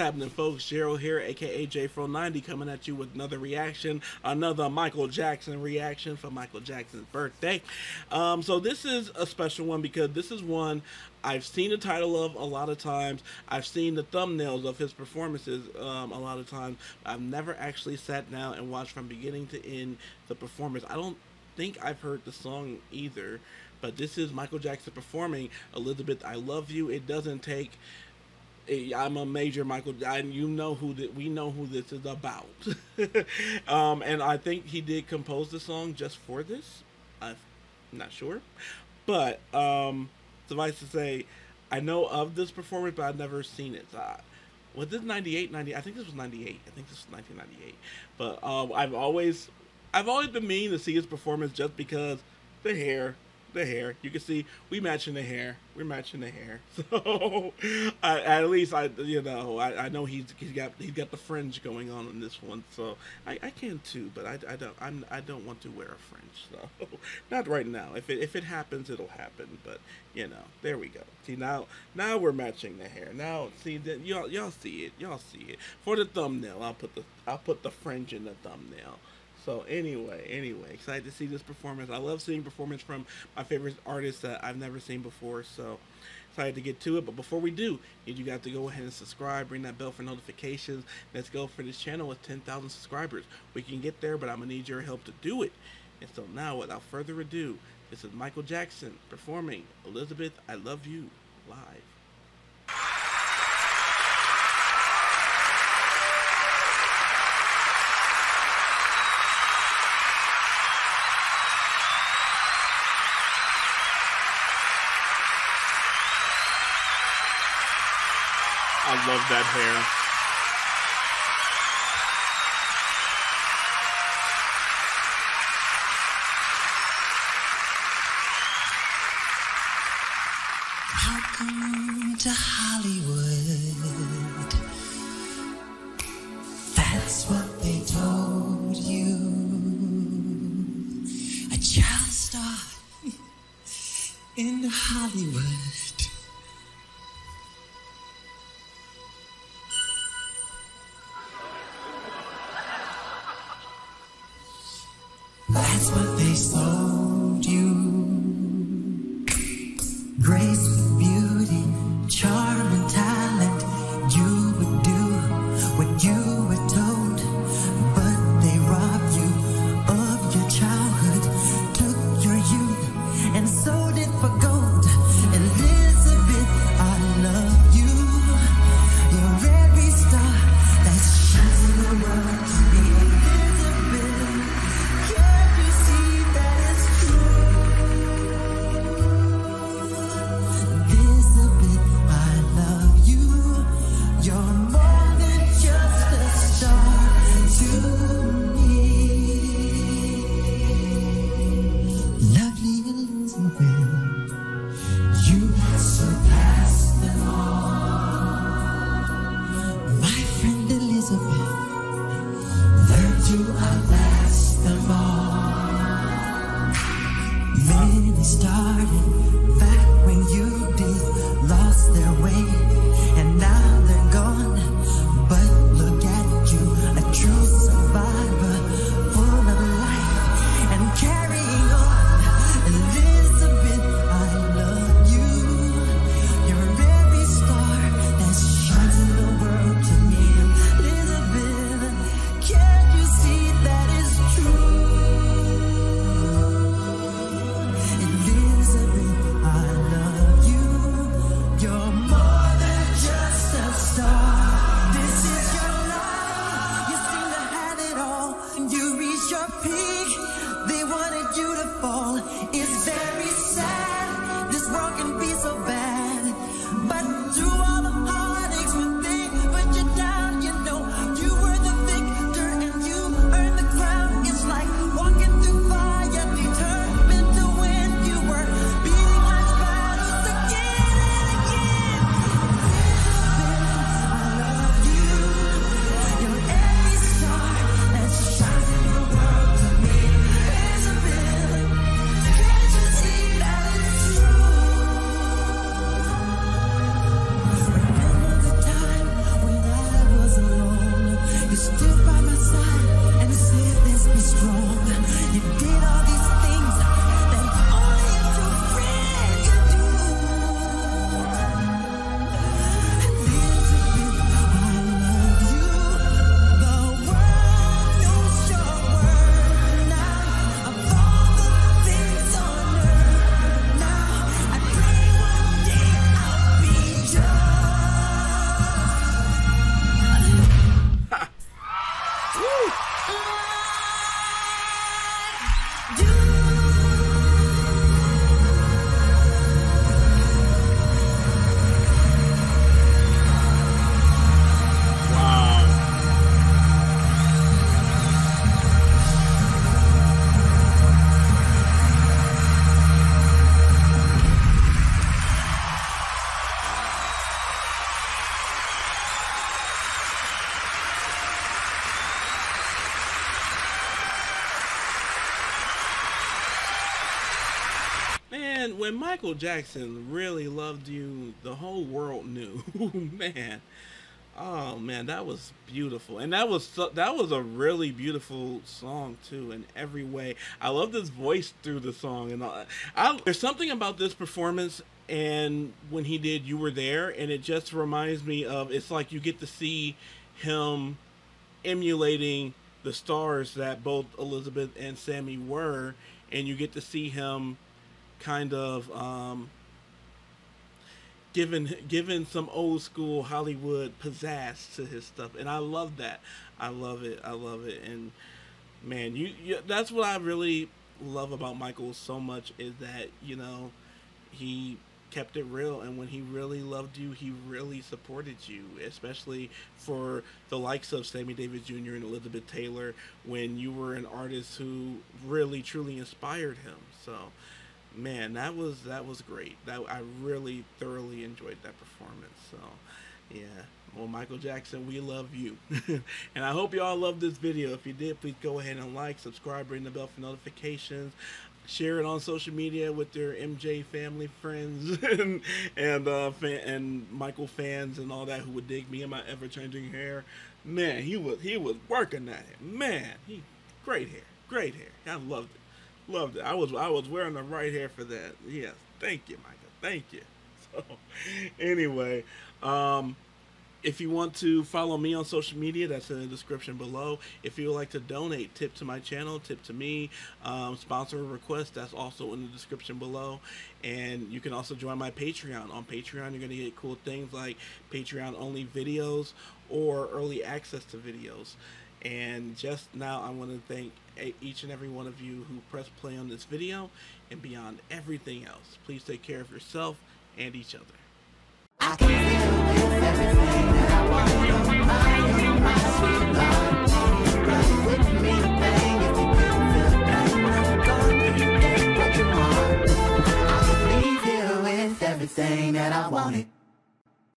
happening, folks? Gerald here, aka J.Fro90, coming at you with another reaction, another Michael Jackson reaction for Michael Jackson's birthday. So this is a special one because this is one I've seen the title of a lot of times. I've seen the thumbnails of his performances a lot of times. I've never actually sat down and watched from beginning to end the performance. I don't think I've heard the song either, but this is Michael Jackson performing Elizabeth, I Love You. It doesn't take... I'm a major Michael, and you know who that, we know who this is about. And I think he did compose the song just for this. I'm not sure, but suffice to say, I know of this performance, but I've never seen it. So was this 98, 90? I think this was 98. I think this was 1998. But I've always been meaning to see his performance just because the hair. The hair, you can see we matching the hair. We're matching the hair. So I know he's got the fringe going on this one. So I can too, but I don't want to wear a fringe. So not right now. If it happens, it'll happen. But you know, there we go. See now we're matching the hair. Now see that y'all see it. Y'all see it for the thumbnail. I'll put the fringe in the thumbnail. So anyway, excited to see this performance. I love seeing performance from my favorite artists that I've never seen before, so excited to get to it. But before we do, you got to go ahead and subscribe, ring that bell for notifications. Let's go for this channel with 10,000 subscribers. We can get there, but I'm gonna need your help to do it. And so now, without further ado, this is Michael Jackson performing Elizabeth, I Love You, live. I love that hair. Welcome to Hollywood. That's what they told you. A child star in Hollywood. That's what they sold you. Grace with beauty, charm and talent. You would do what you were told, but they robbed you of your childhood, took your youth and sold it for gold. Elizabeth, I love you. You're every star that shines in the world. Started back when you did, lost their way, and now they're gone. But look at you, a true survivor, full of life and carrying on. Elizabeth, I love you. You're every star that shines in the world to me. Elizabeth, can you see that it's true? See when Michael Jackson really loved you, the whole world knew. Man, oh man, that was beautiful, and that was a really beautiful song too in every way. I love this voice through the song, and there's something about this performance. And when he did You Were There, and it just reminds me of, it's like you get to see him emulating the stars that both Elizabeth and Sammy were, and you get to see him kind of giving some old school Hollywood pizzazz to his stuff, and I love that. I love it. I love it. And man, that's what I really love about Michael so much, is that, you know, he kept it real, and when he really loved you, he really supported you, especially for the likes of Sammy Davis Jr. and Elizabeth Taylor, when you were an artist who really truly inspired him. So man, that was great. That I really thoroughly enjoyed that performance. So yeah, well, Michael Jackson, we love you. And I hope y'all loved this video. If you did, please go ahead and like, subscribe, ring the bell for notifications, share it on social media with your MJ family, friends, and Michael fans and all that, who would dig me and my ever-changing hair. Man, he was working at it. Man, great hair. I loved it, I was wearing the right hair for that. Yes, thank you, Michael. Thank you. So, anyway, if you want to follow me on social media, that's in the description below. If you would like to donate, tip to my channel, tip to me, sponsor request, that's also in the description below. And you can also join my Patreon. On Patreon, you're going to get cool things like Patreon-only videos or early access to videos. And just now, I want to thank each and every one of you who pressed play on this video. And beyond everything else, please take care of yourself and each other. I can feel everything that I want.